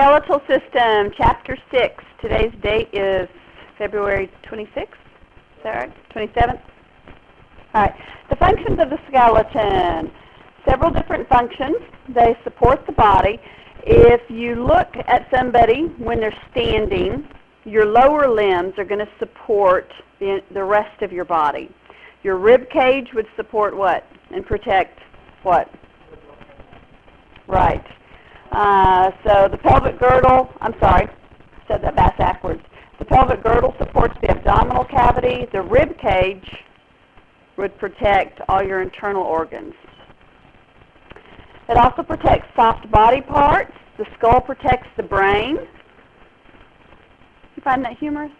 Skeletal system, chapter 6. Today's date is February 26th. Is that right? 27th? All right. The functions of the skeleton. Several different functions. They support the body. If you look at somebody when they're standing, your lower limbs are going to support the rest of your body. Your rib cage would support what? And protect what? Right. So the pelvic girdle, I'm sorry, said that backwards. The pelvic girdle supports the abdominal cavity. The rib cage would protect all your internal organs. It also protects soft body parts. The skull protects the brain. You find that humorous?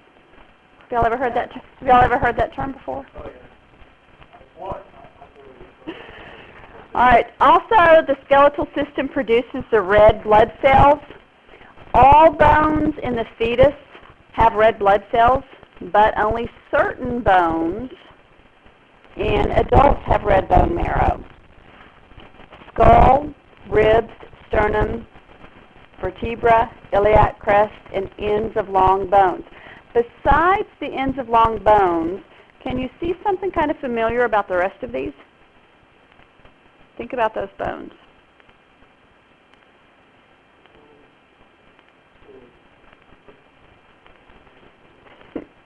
Have y'all ever heard that? Have y'all ever heard that term before? Oh, yeah. What? All right. Also, the skeletal system produces the red blood cells. All bones in the fetus have red blood cells, but only certain bones in adults have red bone marrow. Skull, ribs, sternum, vertebra, iliac crest, and ends of long bones. Besides the ends of long bones, can you see something kind of familiar about the rest of these? Think about those bones.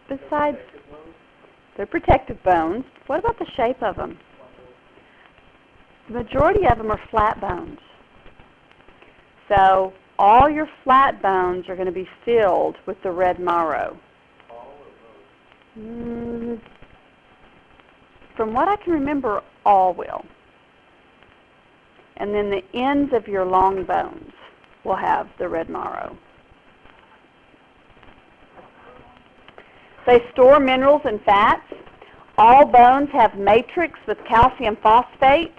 Besides, they're protective bones. What about the shape of them? The majority of them are flat bones. So all your flat bones are going to be filled with the red marrow. From what I can remember, all will. And then the ends of your long bones will have the red marrow. They store minerals and fats. All bones have matrix with calcium phosphate.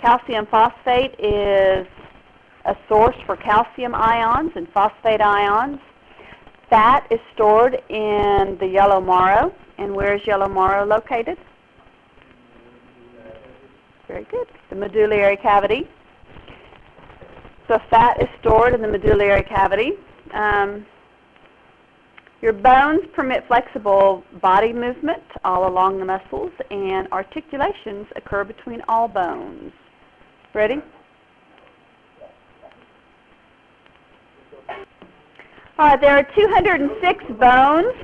Calcium phosphate is a source for calcium ions and phosphate ions. Fat is stored in the yellow marrow. And where is yellow marrow located? Very good. The medullary cavity. So fat is stored in the medullary cavity. Your bones permit flexible body movement all along the muscles, and articulations occur between all bones. Ready? All right, there are 206 bones.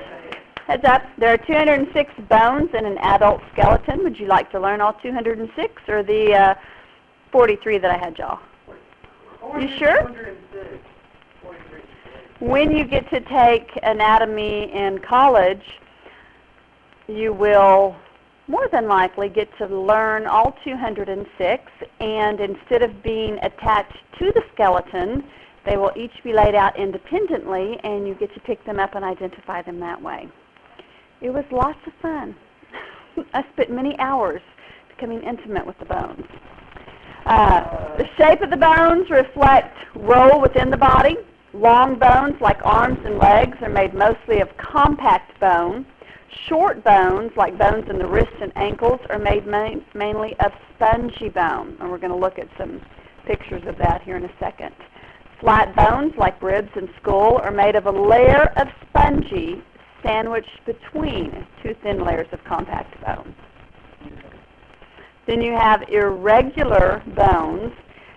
Heads up, there are 206 bones in an adult skeleton. Would you like to learn all 206 or the 43 that I had, y'all? You sure? 206. When you get to take anatomy in college, you will more than likely get to learn all 206, and instead of being attached to the skeleton, they will each be laid out independently, and you get to pick them up and identify them that way. It was lots of fun. I spent many hours becoming intimate with the bones. The shape of the bones reflect role within the body. Long bones, like arms and legs, are made mostly of compact bone. Short bones, like bones in the wrists and ankles, are made mainly of spongy bone. And we're going to look at some pictures of that here in a second. Flat bones, like ribs and skull, are made of a layer of spongy sandwiched between two thin layers of compact bone. Then you have irregular bones.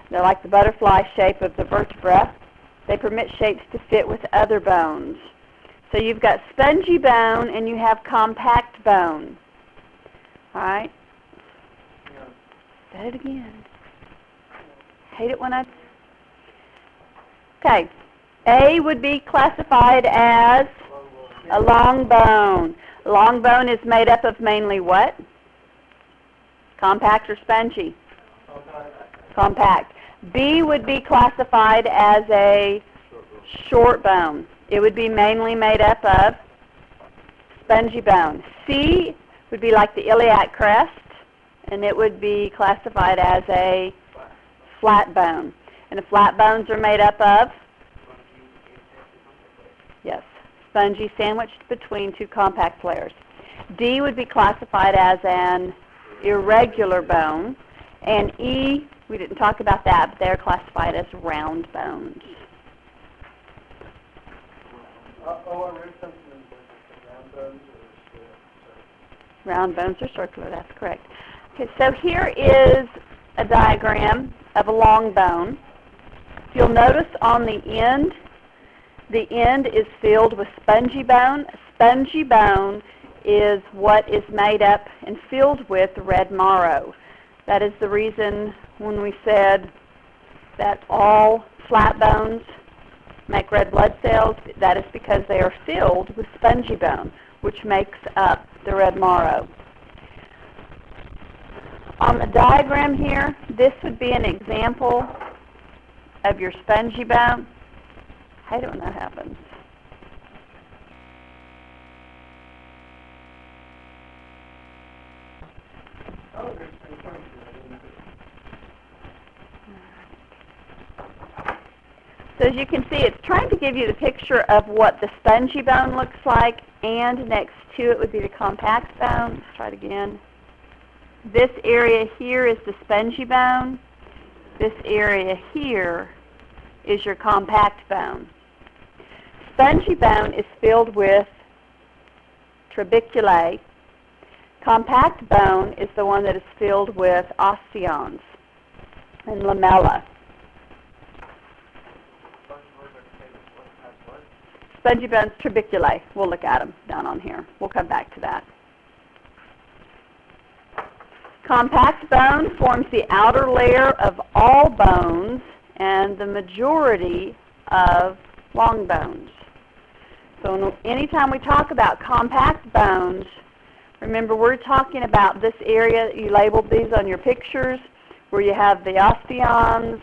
They're like the butterfly shape of the vertebra. They permit shapes to fit with other bones. So you've got spongy bone and you have compact bone. All right? Yeah. Say it again. Hate it when I... Okay. A would be classified as a long bone. Long bone is made up of mainly what? Compact or spongy? Compact. B would be classified as a short bone. It would be mainly made up of spongy bone. C would be like the iliac crest, and it would be classified as a flat bone. And the flat bones are made up of? Yes. Spongy sandwiched between two compact layers. D would be classified as an irregular bone, and E, we didn't talk about that, but they're classified as round bones. Round bones are circular, that's correct. Okay, so here is a diagram of a long bone. You'll notice on the end is filled with spongy bone. Spongy bone is what is made up and filled with red marrow. That is the reason when we said that all flat bones make red blood cells, that is because they are filled with spongy bone, which makes up the red marrow. On the diagram here, this would be an example of your spongy bone. I don't know what happens. So as you can see, it's trying to give you the picture of what the spongy bone looks like, and next to it would be the compact bone. Let's try it again. This area here is the spongy bone. This area here is your compact bone. Spongy bone is filled with trabeculae. Compact bone is the one that is filled with osteons and lamella. Spongy bones, trabeculae. We'll look at them down on here. We'll come back to that. Compact bone forms the outer layer of all bones and the majority of long bones. So anytime we talk about compact bones, remember we're talking about this area. You labeled these on your pictures where you have the osteons,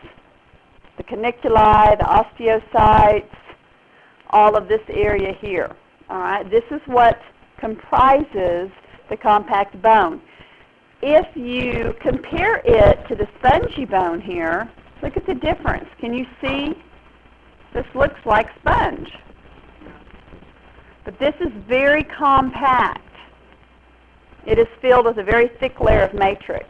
the caniculi, the osteocytes, all of this area here. All right, this is what comprises the compact bone. If you compare it to the spongy bone here, look at the difference. Can you see? This looks like sponge. But this is very compact. It is filled with a very thick layer of matrix.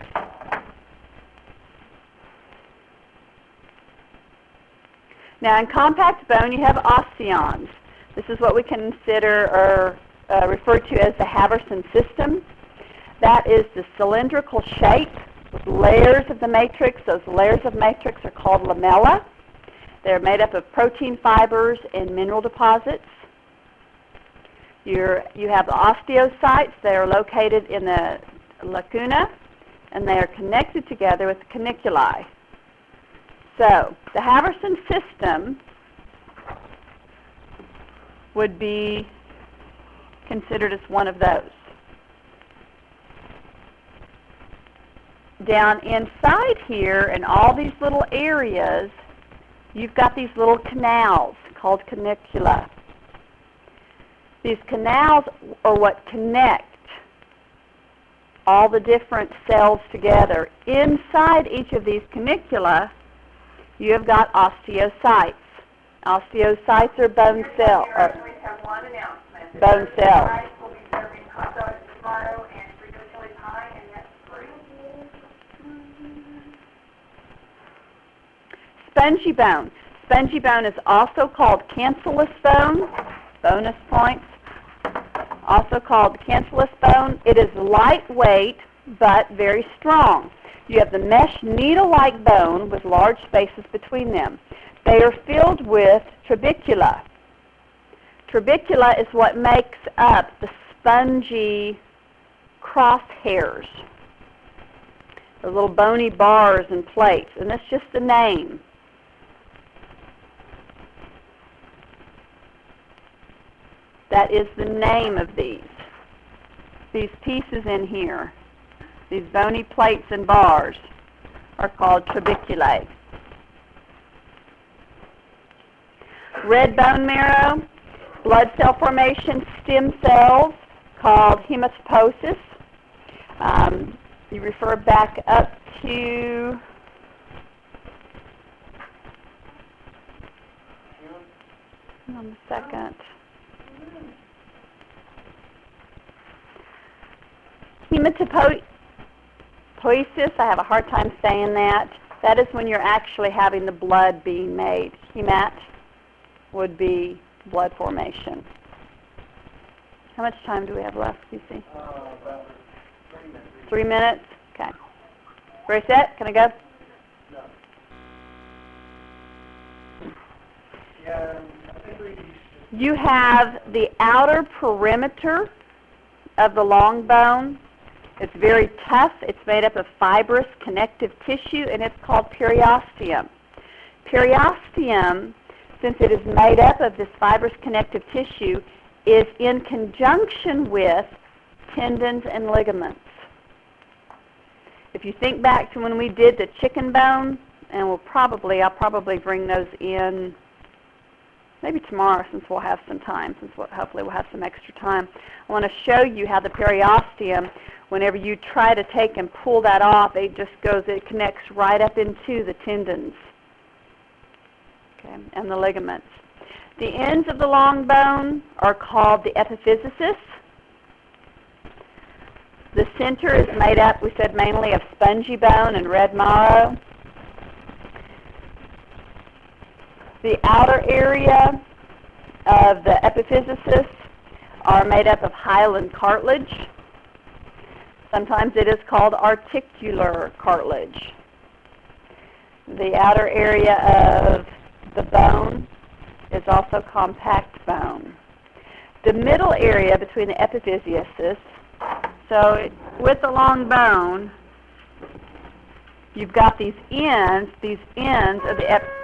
Now in compact bone you have osteons. This is what we consider or refer to as the Haversian system. That is the cylindrical shape with layers of the matrix. Those layers of matrix are called lamella. They're made up of protein fibers and mineral deposits. You have the osteocytes. They are located in the lacuna and they are connected together with the caniculi. So the Haversian system would be considered as one of those. Down inside here in all these little areas, you've got these little canals called canicula. These canals are what connect all the different cells together. Inside each of these canicula, you have got osteocytes. Osteocytes are bone cells. We have one announcement. Bone cells. Will be serving hot dogs tomorrow and Frito chili pie, and that's free. Spongy bone. Spongy bone is also called cancellous bone. Bonus points. Also called cancellous bone. It is lightweight but very strong. You have the mesh needle-like bone with large spaces between them. They are filled with trabecula. Trabecula is what makes up the spongy crosshairs, the little bony bars and plates, and that's just the name. That is the name of these pieces in here. These bony plates and bars are called trabeculae. Red bone marrow, blood cell formation, stem cells called hematopoiesis. You refer back up to on a second. Hematopoiesis. Poiesis, I have a hard time saying that. That is when you're actually having the blood being made. Hemat would be blood formation. How much time do we have left, QC? About 3 minutes. 3 minutes? Okay. Ready, set? Can I go? No. Yeah, I think we you have the outer perimeter of the long bone. It's very tough. It's made up of fibrous connective tissue, and it's called periosteum. Periosteum, since it is made up of this fibrous connective tissue, is in conjunction with tendons and ligaments. If you think back to when we did the chicken bone, and I'll probably bring those in maybe tomorrow, since we'll have some time, since hopefully we'll have some extra time. I want to show you how the periosteum, whenever you try to take and pull that off, it just goes, it connects right up into the tendons, okay, and the ligaments. The ends of the long bone are called the epiphysis. The center is made up, we said, mainly of spongy bone and red marrow. The outer area of the epiphysis are made up of hyaline cartilage. Sometimes it is called articular cartilage. The outer area of the bone is also compact bone. The middle area between the epiphysis, so with the long bone, you've got these ends of the epiphysis.